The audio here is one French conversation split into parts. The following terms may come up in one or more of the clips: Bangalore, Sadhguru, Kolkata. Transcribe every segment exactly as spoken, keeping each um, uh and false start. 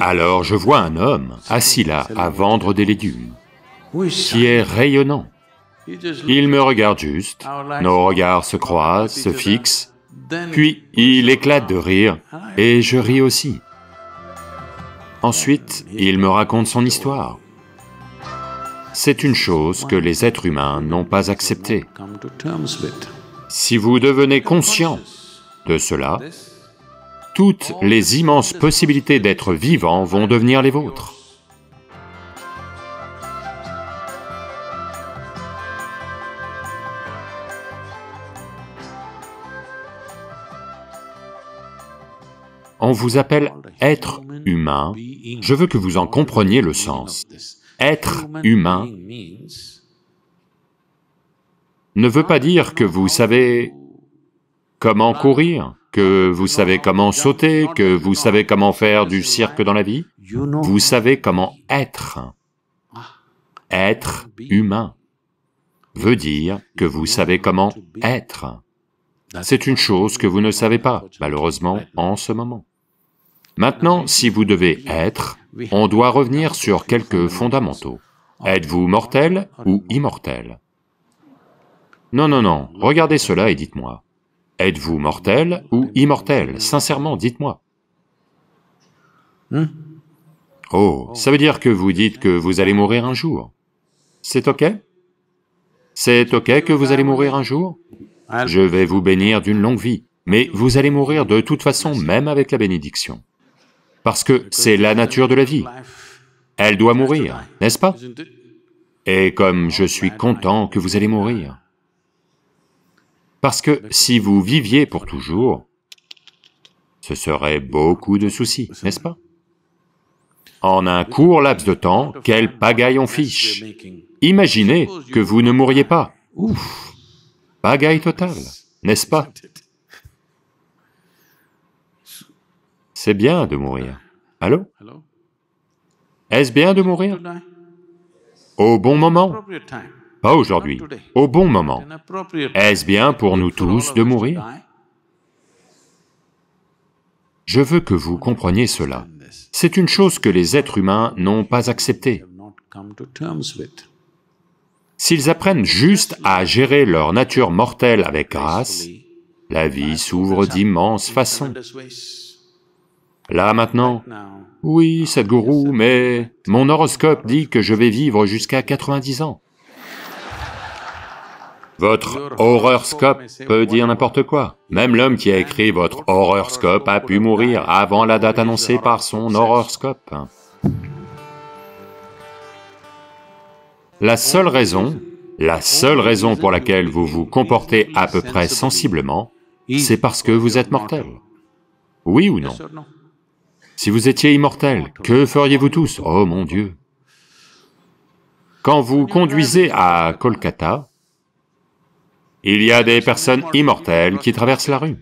Alors je vois un homme assis là à vendre des légumes, qui est rayonnant. Il me regarde juste, nos regards se croisent, se fixent, puis il éclate de rire, et je ris aussi. Ensuite, il me raconte son histoire. C'est une chose que les êtres humains n'ont pas acceptée. Si vous devenez conscient de cela, toutes les immenses possibilités d'être vivant vont devenir les vôtres. On vous appelle être humain, je veux que vous en compreniez le sens. Être humain ne veut pas dire que vous savez comment courir, que vous savez comment sauter, que vous savez comment faire du cirque dans la vie. Vous savez comment être. Être humain veut dire que vous savez comment être. C'est une chose que vous ne savez pas, malheureusement, en ce moment. Maintenant, si vous devez être, on doit revenir sur quelques fondamentaux. Êtes-vous mortel ou immortel? Non, non, non, regardez cela et dites-moi. Êtes-vous mortel ou immortel? Sincèrement, dites-moi. Hmm? Oh, ça veut dire que vous dites que vous allez mourir un jour. C'est OK? C'est OK que vous allez mourir un jour? Je vais vous bénir d'une longue vie, mais vous allez mourir de toute façon, même avec la bénédiction. Parce que c'est la nature de la vie. Elle doit mourir, n'est-ce pas? Et comme je suis content que vous allez mourir. Parce que si vous viviez pour toujours, ce serait beaucoup de soucis, n'est-ce pas? En un court laps de temps, quelle pagaille on fiche! Imaginez que vous ne mourriez pas. Ouf! Pagaille totale, n'est-ce pas? C'est bien de mourir. Allô? Est-ce bien de mourir? Au bon moment. Pas aujourd'hui, au bon moment. Est-ce bien pour nous tous de mourir? Je veux que vous compreniez cela. C'est une chose que les êtres humains n'ont pas acceptée. S'ils apprennent juste à gérer leur nature mortelle avec grâce, la vie s'ouvre d'immenses façons. Là maintenant, « Oui, Sadhguru, mais mon horoscope dit que je vais vivre jusqu'à quatre-vingt-dix ans. » Votre horoscope peut dire n'importe quoi. Même l'homme qui a écrit votre horoscope a pu mourir avant la date annoncée par son horoscope. La seule raison, la seule raison pour laquelle vous vous comportez à peu près sensiblement, c'est parce que vous êtes mortel. Oui ou non? Si vous étiez immortel, que feriez-vous tous? Oh mon Dieu! Quand vous conduisez à Kolkata, il y a des personnes immortelles qui traversent la rue.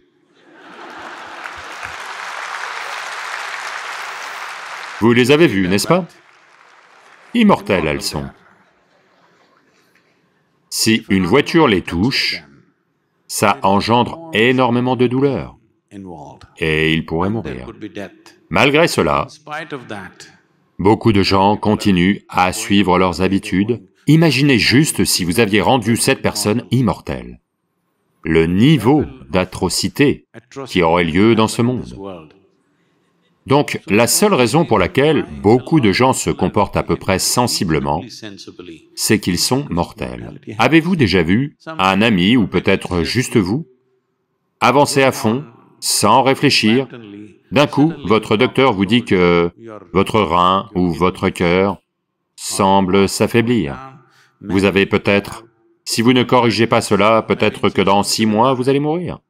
Vous les avez vues, n'est-ce pas? Immortelles elles sont. Si une voiture les touche, ça engendre énormément de douleur, et ils pourraient mourir. Malgré cela, beaucoup de gens continuent à suivre leurs habitudes. Imaginez juste si vous aviez rendu cette personne immortelle, le niveau d'atrocité qui aurait lieu dans ce monde. Donc, la seule raison pour laquelle beaucoup de gens se comportent à peu près sensiblement, c'est qu'ils sont mortels. Avez-vous déjà vu un ami, ou peut-être juste vous, avancer à fond, sans réfléchir? D'un coup, votre docteur vous dit que votre rein ou votre cœur semble s'affaiblir. Vous avez peut-être... Si vous ne corrigez pas cela, peut-être que dans six mois, vous allez mourir.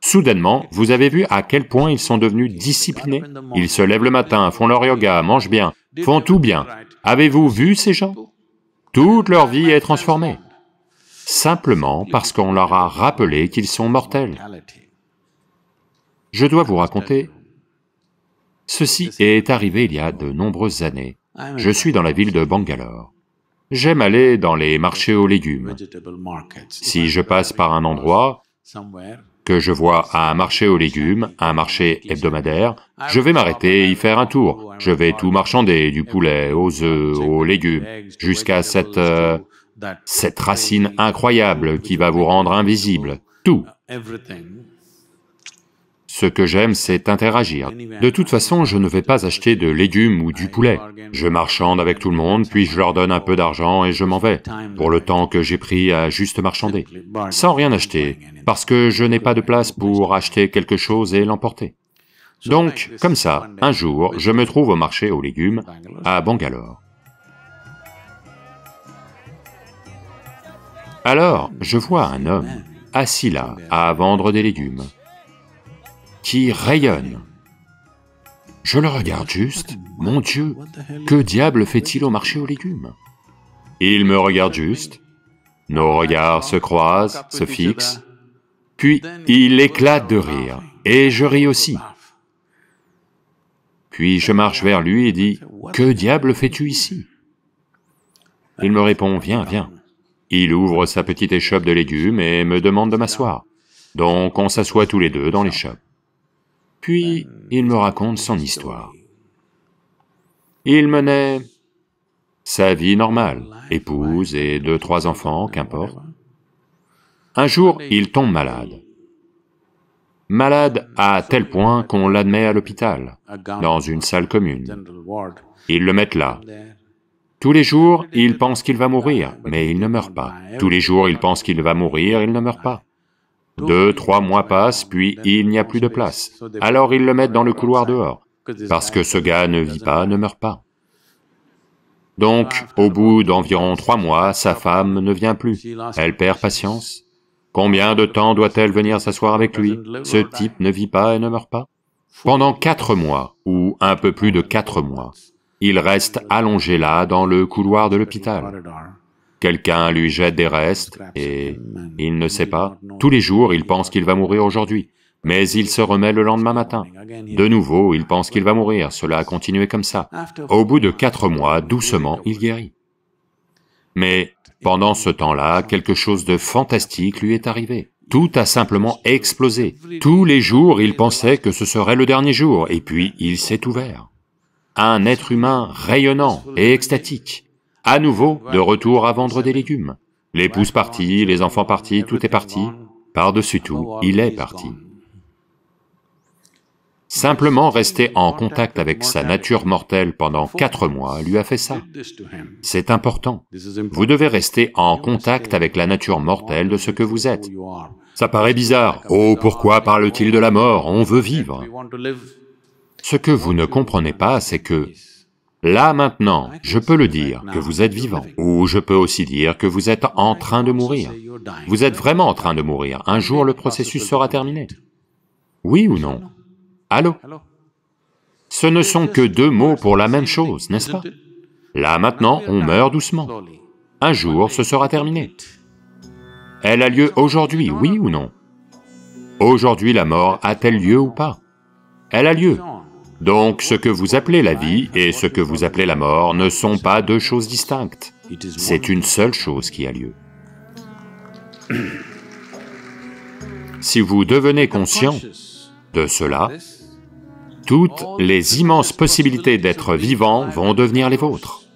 Soudainement, vous avez vu à quel point ils sont devenus disciplinés. Ils se lèvent le matin, font leur yoga, mangent bien, font tout bien. Avez-vous vu ces gens? Toute leur vie est transformée. Simplement parce qu'on leur a rappelé qu'ils sont mortels. Je dois vous raconter... Ceci est arrivé il y a de nombreuses années. Je suis dans la ville de Bangalore. J'aime aller dans les marchés aux légumes. Si je passe par un endroit, que je vois un marché aux légumes, un marché hebdomadaire, je vais m'arrêter et y faire un tour. Je vais tout marchander, du poulet, aux œufs, aux légumes, jusqu'à cette... Euh, cette racine incroyable qui va vous rendre invisible, tout. Ce que j'aime, c'est interagir. De toute façon, je ne vais pas acheter de légumes ou du poulet. Je marchande avec tout le monde, puis je leur donne un peu d'argent et je m'en vais, pour le temps que j'ai pris à juste marchander, sans rien acheter, parce que je n'ai pas de place pour acheter quelque chose et l'emporter. Donc, comme ça, un jour, je me trouve au marché aux légumes, à Bangalore. Alors, je vois un homme, assis là, à vendre des légumes, qui rayonne. Je le regarde juste, mon Dieu, que diable fait-il au marché aux légumes? Il me regarde juste, nos regards se croisent, se fixent, puis il éclate de rire, et je ris aussi. Puis je marche vers lui et dis, « Que diable fais-tu ici ?» Il me répond, « Viens, viens. » Il ouvre sa petite échoppe de légumes et me demande de m'asseoir. Donc on s'assoit tous les deux dans l'échoppe. Puis il me raconte son histoire. Il menait sa vie normale, épouse et deux, trois enfants, qu'importe. Un jour, il tombe malade. Malade à tel point qu'on l'admet à l'hôpital, dans une salle commune. Ils le mettent là. Tous les jours, il pense qu'il va mourir, mais il ne meurt pas. Tous les jours, il pense qu'il va mourir, il ne meurt pas. Deux, trois mois passent, puis il n'y a plus de place. Alors ils le mettent dans le couloir dehors, parce que ce gars ne vit pas, ne meurt pas. Donc, au bout d'environ trois mois, sa femme ne vient plus. Elle perd patience. Combien de temps doit-elle venir s'asseoir avec lui? Ce type ne vit pas et ne meurt pas. Pendant quatre mois, ou un peu plus de quatre mois, il reste allongé là, dans le couloir de l'hôpital. Quelqu'un lui jette des restes, et il ne sait pas. Tous les jours, il pense qu'il va mourir aujourd'hui, mais il se remet le lendemain matin. De nouveau, il pense qu'il va mourir, cela a continué comme ça. Au bout de quatre mois, doucement, il guérit. Mais pendant ce temps-là, quelque chose de fantastique lui est arrivé. Tout a simplement explosé. Tous les jours, il pensait que ce serait le dernier jour, et puis il s'est ouvert. Un être humain rayonnant et extatique, à nouveau de retour à vendre des légumes. L'épouse partie, les enfants partis, tout est parti. Par-dessus tout, il est parti. Simplement rester en contact avec sa nature mortelle pendant quatre mois lui a fait ça. C'est important. Vous devez rester en contact avec la nature mortelle de ce que vous êtes. Ça paraît bizarre. Oh, pourquoi parle-t-il de la mort? On veut vivre. Ce que vous ne comprenez pas, c'est que, là maintenant, je peux le dire que vous êtes vivant, ou je peux aussi dire que vous êtes en train de mourir. Vous êtes vraiment en train de mourir, un jour le processus sera terminé. Oui ou non? Allô? Ce ne sont que deux mots pour la même chose, n'est-ce pas? Là maintenant, on meurt doucement. Un jour, ce sera terminé. Elle a lieu aujourd'hui, oui ou non? Aujourd'hui, la mort a-t-elle lieu ou pas? Elle a lieu. Donc, ce que vous appelez la vie et ce que vous appelez la mort ne sont pas deux choses distinctes. C'est une seule chose qui a lieu. Si vous devenez conscient de cela, toutes les immenses possibilités d'être vivant vont devenir les vôtres.